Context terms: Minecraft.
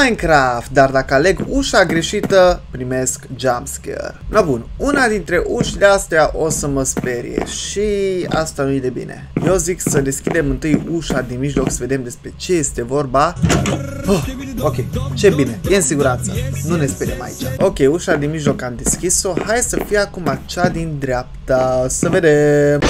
Minecraft, dar dacă aleg ușa greșită, primesc jumpscare. Na bun, una dintre ușile astea o să mă sperie și asta nu-i de bine. Eu zic să deschidem întâi ușa din mijloc să vedem despre ce este vorba. Oh, ok, ce bine, e în siguranță, nu ne speriem aici. Ok, ușa din mijloc am deschis-o, hai să fie acum cea din dreapta, să vedem.